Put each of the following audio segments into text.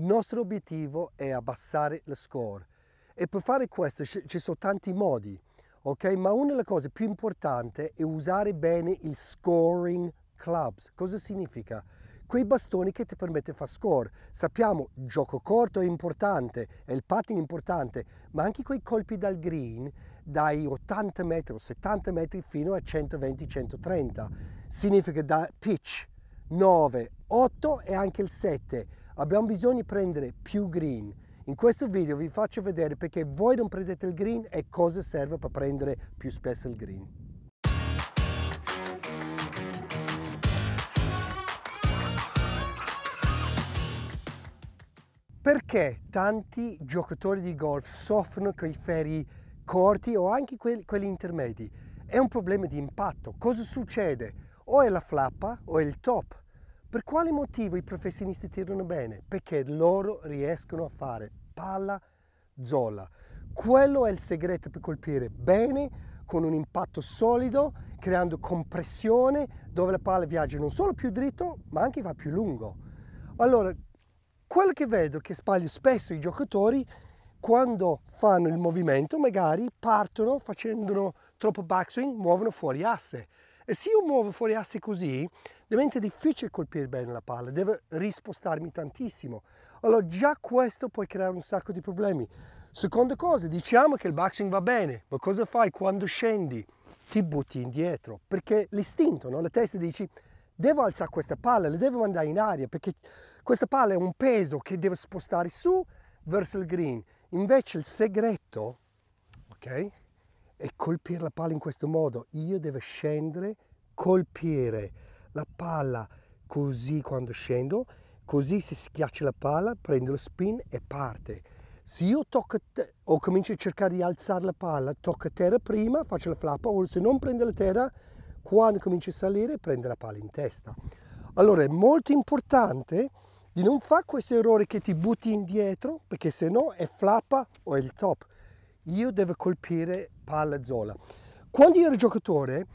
Il nostro obiettivo è abbassare lo score e per fare questo ci sono tanti modi, ok? Ma una delle cose più importanti è usare bene il scoring clubs. Cosa significa? Quei bastoni che ti permette di fare score. Sappiamo, il gioco corto è importante, il putting è importante, ma anche quei colpi dal green dai 80 metri o 70 metri fino a 120-130. Significa da pitch 9, 8 e anche il 7. Abbiamo bisogno di prendere più green. In questo video vi faccio vedere perché voi non prendete il green e cosa serve per prendere più spesso il green. Perché tanti giocatori di golf soffrono con i ferri corti o anche quelli intermedi? È un problema di impatto. Cosa succede? O è la flappa o è il top. Per quale motivo i professionisti tirano bene? Perché loro riescono a fare palla zola. Quello è il segreto per colpire bene, con un impatto solido, creando compressione, dove la palla viaggia non solo più dritto, ma anche va più lungo. Allora, quello che vedo che sbaglio spesso i giocatori, quando fanno il movimento, magari partono facendo troppo backswing, muovono fuori asse. E se io muovo fuori asse così, diventa difficile colpire bene la palla, devo rispostarmi tantissimo. Allora già questo può creare un sacco di problemi. Seconda cosa, diciamo che il backswing va bene, ma cosa fai quando scendi? Ti butti indietro, perché l'istinto, no? La testa dici, devo alzare questa palla, la devo mandare in aria, perché questa palla è un peso che devo spostare su verso il green. Invece il segreto, ok, è colpire la palla in questo modo. Io devo scendere, colpire la palla così quando scendo, così si schiaccia la palla, prendo lo spin e parte. Se io tocco o comincio a cercare di alzare la palla, tocco terra prima, faccio la flappa, o se non prende la terra, quando comincio a salire, prende la palla in testa. Allora è molto importante di non fare questo errore che ti butti indietro, perché se no è flappa o è il top. Io devo colpire palla zola. Quando io ero giocatore,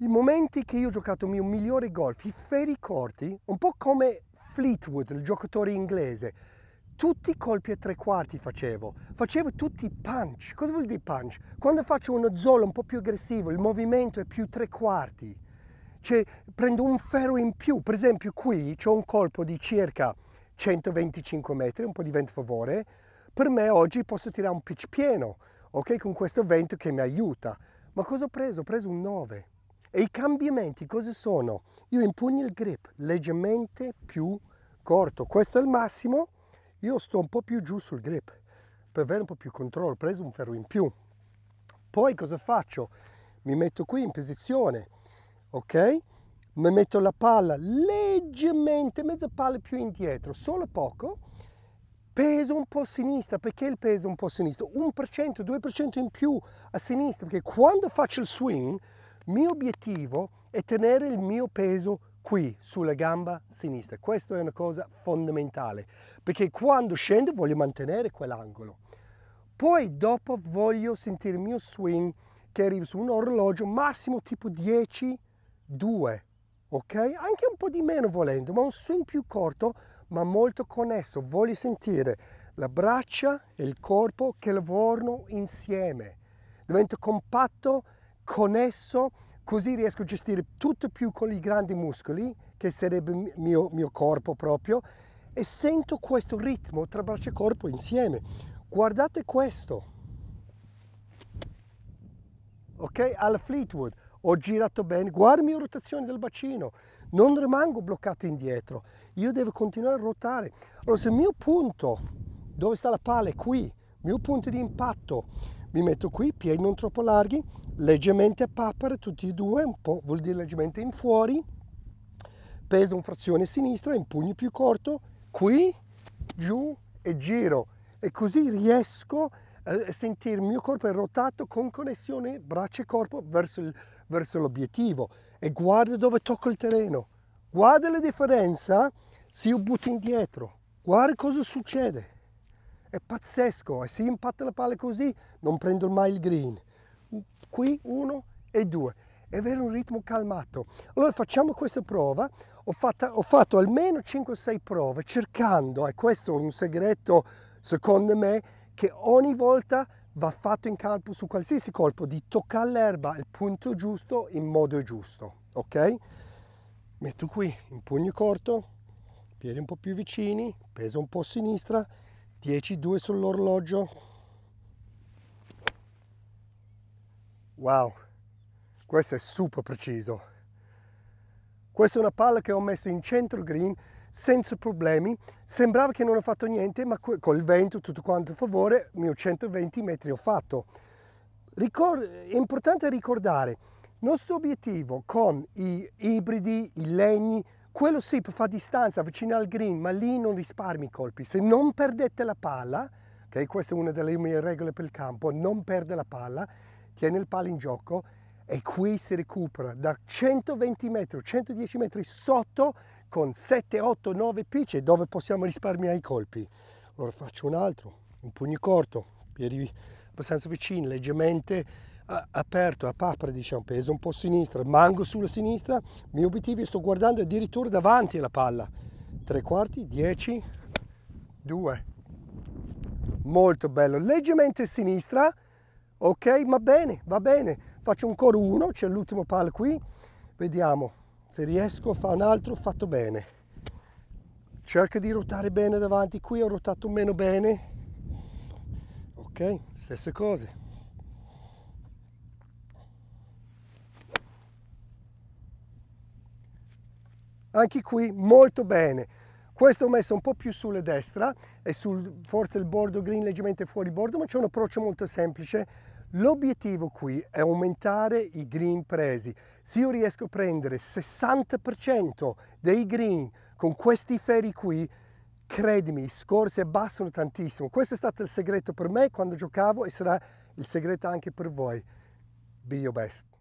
i momenti che io ho giocato il mio migliore golf, i ferri corti, un po' come Fleetwood, il giocatore inglese, tutti i colpi a tre quarti facevo tutti i punch. Cosa vuol dire punch? Quando faccio uno zola un po' più aggressivo, il movimento è più tre quarti, cioè prendo un ferro in più. Per esempio qui c'ho un colpo di circa 125 metri, un po' di vento a favore, per me oggi posso tirare un pitch pieno, ok, con questo vento che mi aiuta. Ma cosa ho preso? Ho preso un 9. E i cambiamenti cosa sono? Io impugno il grip leggermente più corto, questo è il massimo, io sto un po' più giù sul grip per avere un po' più controllo, ho preso un ferro in più. Poi cosa faccio? Mi metto qui in posizione, ok? Mi metto la palla leggermente, mezza palla più indietro, solo poco, peso un po' a sinistra. Perché il peso un po' a sinistra? 1%, 2% in più a sinistra, perché quando faccio il swing, il mio obiettivo è tenere il mio peso qui, sulla gamba sinistra. Questa è una cosa fondamentale, perché quando scendo voglio mantenere quell'angolo. Poi dopo voglio sentire il mio swing che arriva su un orologio massimo tipo 10, 2, ok? Anche un po' di meno volendo, ma un swing più corto, ma molto connesso. Voglio sentire la braccia e il corpo che lavorano insieme. Divento compatto, connesso, così riesco a gestire tutto più con i grandi muscoli, che sarebbe il mio corpo proprio, e sento questo ritmo tra braccia e corpo insieme. Guardate questo, ok? Alla Fleetwood ho girato bene, guarda la mia rotazione del bacino, non rimango bloccato indietro, io devo continuare a ruotare. Allora se il mio punto dove sta la palla è qui, il mio punto di impatto, mi metto qui, piedi non troppo larghi, leggermente a papera tutti e due, un po' vuol dire leggermente in fuori, peso un frazione sinistra, impugno più corto, qui, giù e giro. E così riesco a sentire il mio corpo è rotato con connessione braccia e corpo verso l'obiettivo. E guarda dove tocco il terreno, guarda la differenza se io butto indietro, guarda cosa succede. È pazzesco, e se impatta la palla così non prendo mai il green. Qui 1 e 2. e avere un ritmo calmato. Allora facciamo questa prova. Ho fatto almeno 5-6 prove cercando, e questo è un segreto secondo me, che ogni volta va fatto in campo su qualsiasi colpo di toccare l'erba al punto giusto in modo giusto, ok? Metto qui un pugno corto, piedi un po' più vicini, peso un po' a sinistra, 10-2 sull'orologio. Wow, questo è super preciso. Questa è una palla che ho messo in centro green senza problemi, sembrava che non ho fatto niente, ma col vento tutto quanto a favore, i miei 120 metri ho fatto. È importante ricordare, il nostro obiettivo con i ibridi, i legni, quello sì per fare distanza, avvicinare al green, ma lì non risparmi i colpi. Se non perdete la palla, okay, questa è una delle mie regole per il campo, non perde la palla, tieni il palo in gioco, e qui si recupera da 120 metri, 110 metri sotto con 7, 8, 9 picce dove possiamo risparmiare i colpi. Allora faccio un altro, un pugno corto, piedi abbastanza vicini, leggermente aperto, a papera diciamo, peso un po' a sinistra, mango sulla sinistra, il mio obiettivo è sto guardando addirittura davanti alla palla. 3/4, 10, 2. Molto bello, leggermente a sinistra, ok, ma bene, va bene. Faccio ancora uno, c'è l'ultimo palo qui, vediamo se riesco a fare un altro, fatto bene. Cerca di ruotare bene davanti, qui ho ruotato meno bene. Ok, stesse cose. Anche qui molto bene. Questo ho messo un po' più sulla destra e forse il bordo green leggermente fuori bordo, ma c'è un approccio molto semplice. L'obiettivo qui è aumentare i green presi. Se io riesco a prendere 60% dei green con questi ferri qui, credimi, i score si abbassano tantissimo. Questo è stato il segreto per me quando giocavo e sarà il segreto anche per voi. Be your best.